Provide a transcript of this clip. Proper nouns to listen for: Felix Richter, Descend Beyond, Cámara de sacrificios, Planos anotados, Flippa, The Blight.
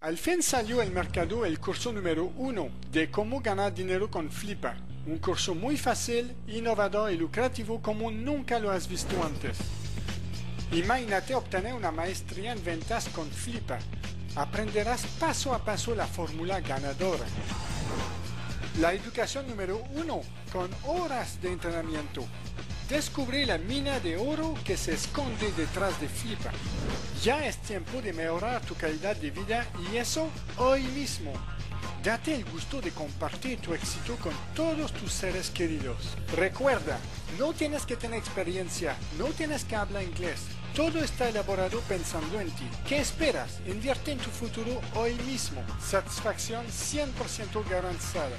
Al fin salió al mercado el curso número 1 de cómo ganar dinero con Flippa, un curso muy fácil, innovador y lucrativo como nunca lo has visto antes. Imagínate obtener una maestría en ventas con Flippa. Aprenderás paso a paso la fórmula ganadora. La educación número 1 con horas de entrenamiento. Descubrí la mina de oro que se esconde detrás de Flippa. Ya es tiempo de mejorar tu calidad de vida y eso hoy mismo. Date el gusto de compartir tu éxito con todos tus seres queridos. Recuerda, no tienes que tener experiencia, no tienes que hablar inglés. Todo está elaborado pensando en ti. ¿Qué esperas? Invierte en tu futuro hoy mismo. Satisfacción 100% garantizada.